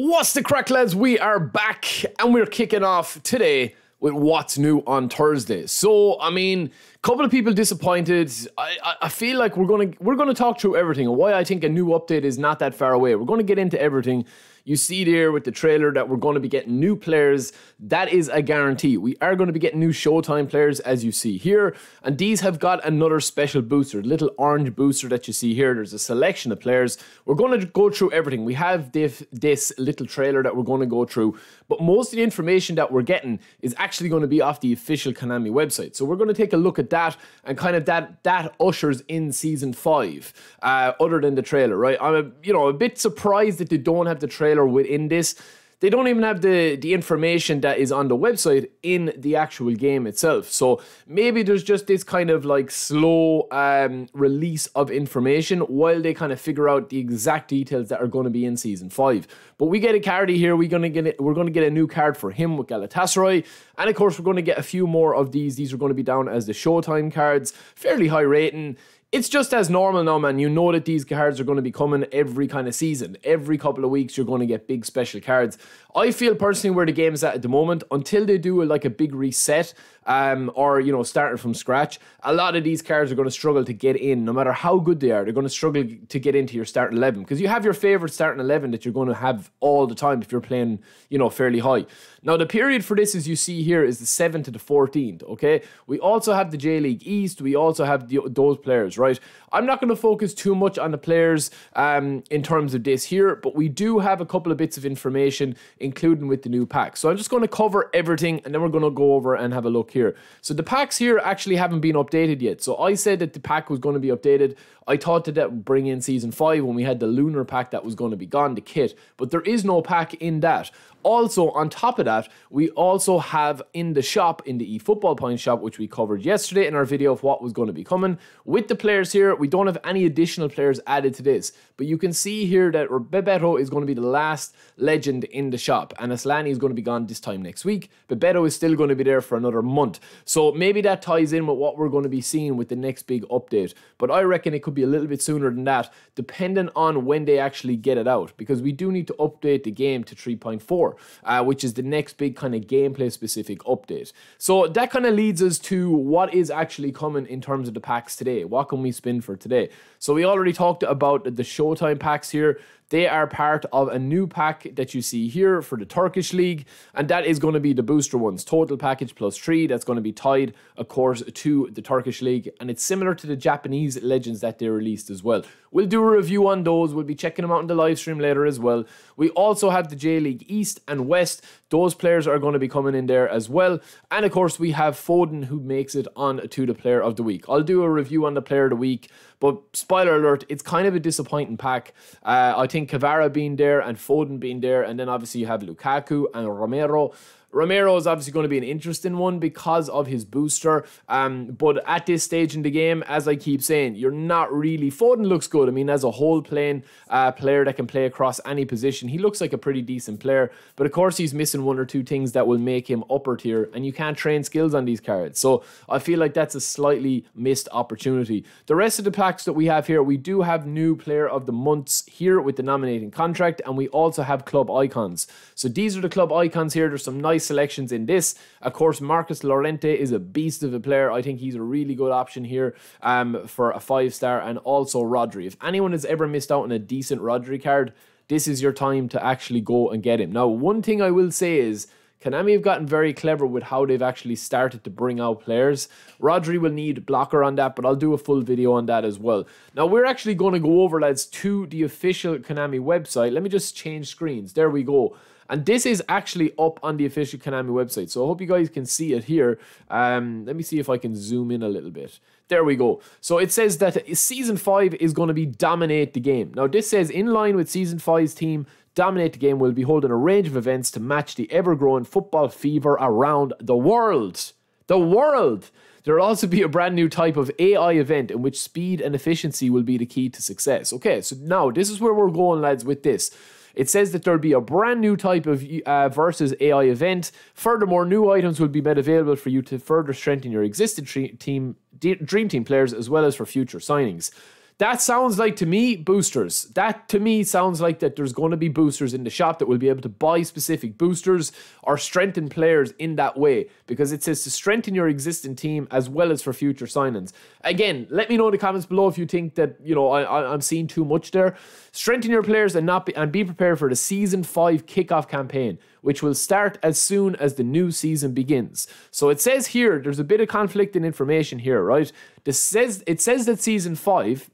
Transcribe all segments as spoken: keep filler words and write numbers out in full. What's the crack, lads? We are back and we're kicking off today with what's new on Thursday. So, I mean, a couple of people disappointed. I, I feel like we're gonna we're gonna talk through everything and why I think a new update is not that far away. We're gonna get into everything. You see there with the trailer that we're gonna be getting new players. That is a guarantee. We are gonna be getting new Showtime players, as you see here. And these have got another special booster, little orange booster that you see here. There's a selection of players. We're gonna go through everything. We have this, this little trailer that we're gonna go through, but most of the information that we're getting is actually gonna be off the official Konami website. So we're gonna take a look at that, and kind of that that ushers in season five, uh, other than the trailer, right? I'm a, you know, a bit surprised that they don't have the trailer within this. They don't even have the, the information that is on the website in the actual game itself. So maybe there's just this kind of like slow um, release of information while they kind of figure out the exact details that are going to be in season five. But we get a card here. We're going to get it. We're going to get a new card for him with Galatasaray. And of course, we're going to get a few more of these. These are going to be down as the Showtime cards, fairly high rating. It's just as normal now, man. You know that these cards are going to be coming every kind of season. Every couple of weeks, you're going to get big special cards. I feel personally where the game's at at the moment, until they do a, like a big reset um, or, you know, starting from scratch, a lot of these cards are going to struggle to get in. No matter how good they are, they're going to struggle to get into your starting eleven because you have your favorite starting eleven that you're going to have all the time if you're playing, you know, fairly high. Now, the period for this, as you see here, is the seventh to the fourteenth, okay? We also have the J League East. We also have the, those players. Right, I'm not going to focus too much on the players um, in terms of this here, but we do have a couple of bits of information, including with the new pack. So I'm just going to cover everything, and then we're going to go over and have a look here. So the packs here actually haven't been updated yet. So I said that the pack was going to be updated. I thought that that would bring in season five when we had the lunar pack that was going to be gone, the kit, but there is no pack in that. Also, on top of that, we also have in the shop, in the eFootball Point shop, which we covered yesterday in our video of what was going to be coming. With the players here, we don't have any additional players added to this, but you can see here that Bebeto is going to be the last legend in the shop, and Aslani is going to be gone this time next week. Bebeto is still going to be there for another month, so maybe that ties in with what we're going to be seeing with the next big update, but I reckon it could be a little bit sooner than that, depending on when they actually get it out, because we do need to update the game to three point four, uh, which is the next big kind of gameplay specific update. So that kind of leads us to what is actually coming in terms of the packs today. What can we spin for today? So we already talked about the Showtime packs here. They are part of a new pack that you see here for the Turkish League, and that is going to be the booster ones. Total package plus three, that's going to be tied, of course, to the Turkish League, and it's similar to the Japanese Legends that they released as well. We'll do a review on those. We'll be checking them out in the live stream later as well. We also have the J League East and West. Those players are going to be coming in there as well. And of course, we have Foden, who makes it on to the Player of the Week. I'll do a review on the Player of the Week, but spoiler alert, it's kind of a disappointing pack. Uh, I think Kavara being there and Foden being there, and then obviously you have Lukaku and Romero. Romero is obviously going to be an interesting one because of his booster, um, but at this stage in the game, as I keep saying, you're not really... Foden looks good. I mean, as a whole playing uh, player that can play across any position, he looks like a pretty decent player, but of course he's missing one or two things that will make him upper tier, and you can't train skills on these cards, so I feel like that's a slightly missed opportunity. The rest of the packs that we have here, we do have new player of the months here with the nominating contract, and we also have club icons. So these are the club icons here. There's some nice selections in this. Of course, Marcus Llorente is a beast of a player. I think he's a really good option here um, for a five star, and also Rodri. If anyone has ever missed out on a decent Rodri card, this is your time to actually go and get him. Now, one thing I will say is Konami have gotten very clever with how they've actually started to bring out players. Rodri will need blocker on that, but I'll do a full video on that as well. Now, we're actually going to go over, lads, to the official Konami website. Let me just change screens. There we go. And this is actually up on the official Konami website, so I hope you guys can see it here. Um, let me see if I can zoom in a little bit. There we go. So it says that Season five is going to be dominate the game. Now, this says, in line with Season five's team, Dominate the Game will be holding a range of events to match the ever-growing football fever around the world. The world! There will also be a brand new type of A I event in which speed and efficiency will be the key to success. Okay, so now this is where we're going, lads, with this. It says that there'll be a brand new type of uh, versus A I event. Furthermore, new items will be made available for you to further strengthen your existing team, Dream Team players, as well as for future signings. That sounds like, to me, boosters. That, to me, sounds like that there's going to be boosters in the shop that will be able to buy specific boosters or strengthen players in that way, because it says to strengthen your existing team as well as for future signings. Again, let me know in the comments below if you think that, you know, I, I, I'm seeing too much there. Strengthen your players and not be, and be prepared for the season five kickoff campaign, which will start as soon as the new season begins. So it says here, there's a bit of conflicting information here, right? This says, it says that season five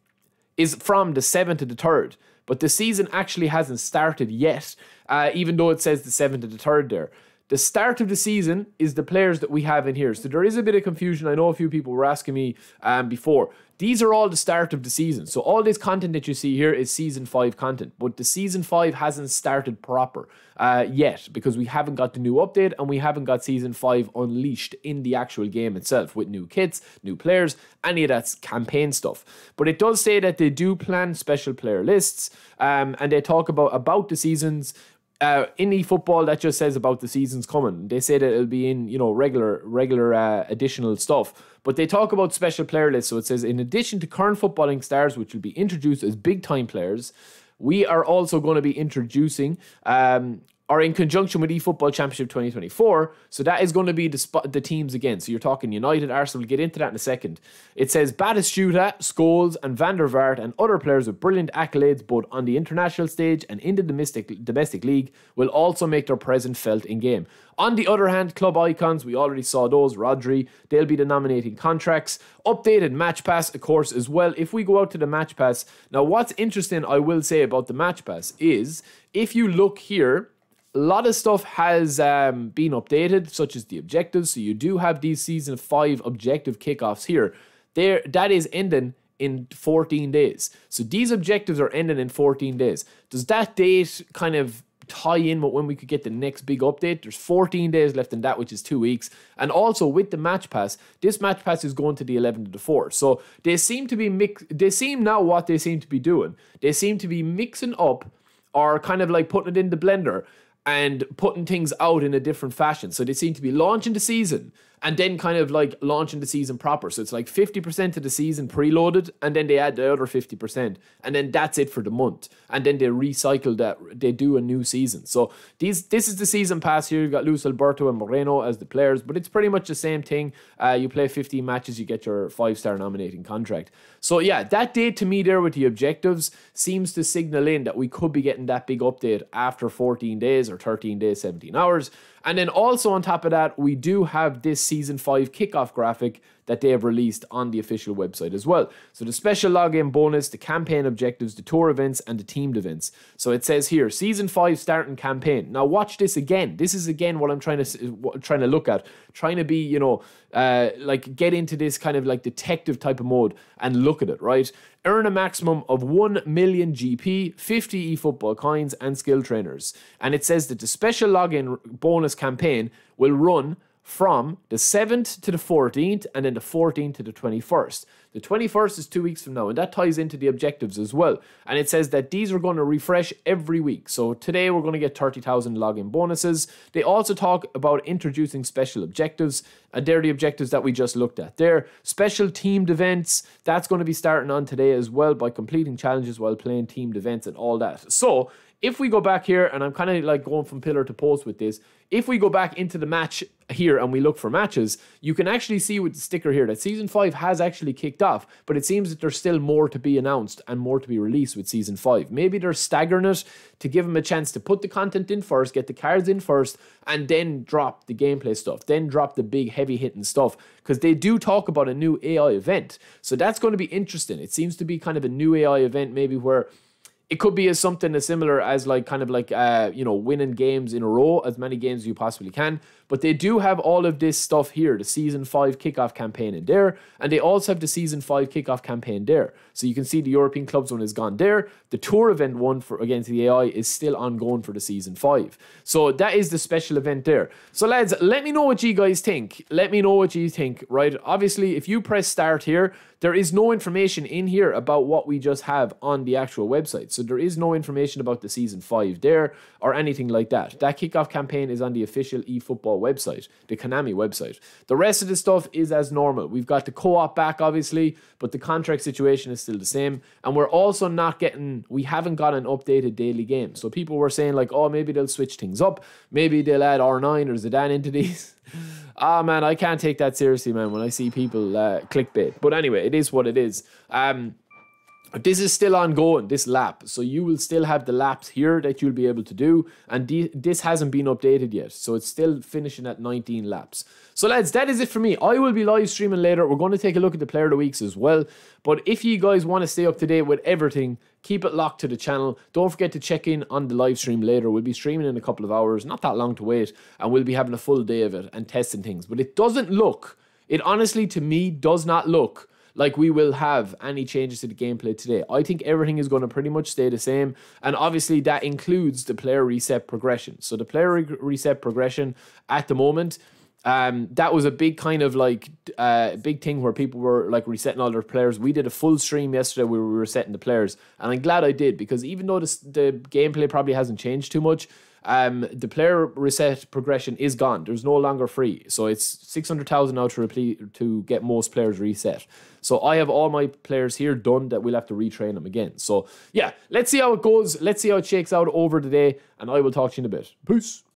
is from the seventh to the third, but the season actually hasn't started yet, uh, even though it says the seventh to the third there. The start of the season is the players that we have in here. So there is a bit of confusion. I know a few people were asking me um, before. These are all the start of the season. So all this content that you see here is season five content. But the season five hasn't started proper uh, yet, because we haven't got the new update and we haven't got season five unleashed in the actual game itself with new kits, new players, any of that campaign stuff. But it does say that they do plan special player lists, um, and they talk about, about the seasons. Uh, in eFootball, that just says about the seasons coming. They say that it'll be in, you know, regular, regular uh, additional stuff. But they talk about special player lists. So it says, in addition to current footballing stars, which will be introduced as big-time players, we are also going to be introducing... Um, Are in conjunction with eFootball Championship twenty twenty-four. So that is going to be the, the teams again. So you're talking United, Arsenal. We'll get into that in a second. It says Batistuta, Scholes and Van der Vaart and other players with brilliant accolades both on the international stage and in the domestic, domestic league will also make their presence felt in game. On the other hand, club icons, we already saw those, Rodri, they'll be the nominating contracts. Updated match pass, of course, as well. If we go out to the match pass, now what's interesting I will say about the match pass is if you look here, a lot of stuff has um, been updated, such as the objectives. So you do have these season five objective kickoffs here. There, that is ending in fourteen days. So these objectives are ending in fourteen days. Does that date kind of tie in with when we could get the next big update? There's fourteen days left in that, which is two weeks. And also with the match pass, this match pass is going to the eleventh to the fourth. So they seem to be mix. They seem now what they seem to be doing. They seem to be mixing up, or kind of like putting it in the blender and putting things out in a different fashion. So they seem to be launching the season and then kind of like launching the season proper. So it's like fifty percent of the season preloaded and then they add the other fifty percent and then that's it for the month. And then they recycle that, they do a new season. So these, this is the season pass here. You've got Luis Alberto and Moreno as the players, but it's pretty much the same thing. Uh, you play fifteen matches, you get your five-star nominating contract. So yeah, that date to me there with the objectives seems to signal in that we could be getting that big update after fourteen days or thirteen days, seventeen hours. And then also on top of that, we do have this season five kickoff graphic that they have released on the official website as well. So the special login bonus, the campaign objectives, the tour events, and the teamed events. So it says here, season five starting campaign. Now watch this again. This is again what I'm trying to trying to look at, trying to be, you know, uh, like get into this kind of like detective type of mode and look at it, right? Earn a maximum of one million G P, fifty eFootball coins, and skill trainers. And it says that the special login bonus campaign will run from the seventh to the fourteenth and then the fourteenth to the twenty-first. The twenty-first is two weeks from now and that ties into the objectives as well. And it says that these are going to refresh every week. So today we're going to get thirty thousand login bonuses. They also talk about introducing special objectives and they're the objectives that we just looked at there. Special teamed events, that's going to be starting on today as well by completing challenges while playing teamed events and all that. So if we go back here, and I'm kind of like going from pillar to post with this, if we go back into the match here and we look for matches, you can actually see with the sticker here that season five has actually kicked off, but it seems that there's still more to be announced and more to be released with season five. Maybe they're staggering it to give them a chance to put the content in first, get the cards in first, and then drop the gameplay stuff, then drop the big heavy hitting stuff, because they do talk about a new A I event. So that's going to be interesting. It seems to be kind of a new A I event, maybe where it could be as something as similar as like kind of like, uh, you know, winning games in a row, as many games as you possibly can. But they do have all of this stuff here, the season five kickoff campaign in there. And they also have the season five kickoff campaign there. So you can see the European clubs one is gone there. The tour event one for against the A I is still ongoing for the season five. So that is the special event there. So lads, let me know what you guys think. Let me know what you think, right? Obviously, if you press start here, there is no information in here about what we just have on the actual website. So there is no information about the season five there or anything like that. That kickoff campaign is on the official eFootball website, the Konami website. The rest of the stuff is as normal. We've got the co-op back, obviously, but the contract situation is still the same. And we're also not getting, we haven't got an updated daily game. So people were saying like, oh, maybe they'll switch things up. Maybe they'll add R nine or Zidane into these. Ah, oh, man, I can't take that seriously, man, when I see people uh, clickbait. But anyway, it is what it is. Um, this is still ongoing, this lap. So you will still have the laps here that you'll be able to do. And this hasn't been updated yet. So it's still finishing at nineteen laps. So lads, that is it for me. I will be live streaming later. We're going to take a look at the player of the weeks as well. But if you guys want to stay up to date with everything, keep it locked to the channel. Don't forget to check in on the live stream later. We'll be streaming in a couple of hours, not that long to wait, and we'll be having a full day of it and testing things. But it doesn't look, it honestly to me does not look like we will have any changes to the gameplay today. I think everything is going to pretty much stay the same. And obviously that includes the player reset progression. So the player re reset progression at the moment, Um, that was a big kind of like uh, big thing where people were like resetting all their players. We did a full stream yesterday where we were resetting the players, and I'm glad I did, because even though this, the gameplay probably hasn't changed too much, um, the player reset progression is gone. There's no longer free, so it's six hundred thousand now to, to get most players reset. So I have all my players here done that we'll have to retrain them again. So yeah, let's see how it goes. Let's see how it shakes out over the day, and I will talk to you in a bit. Peace.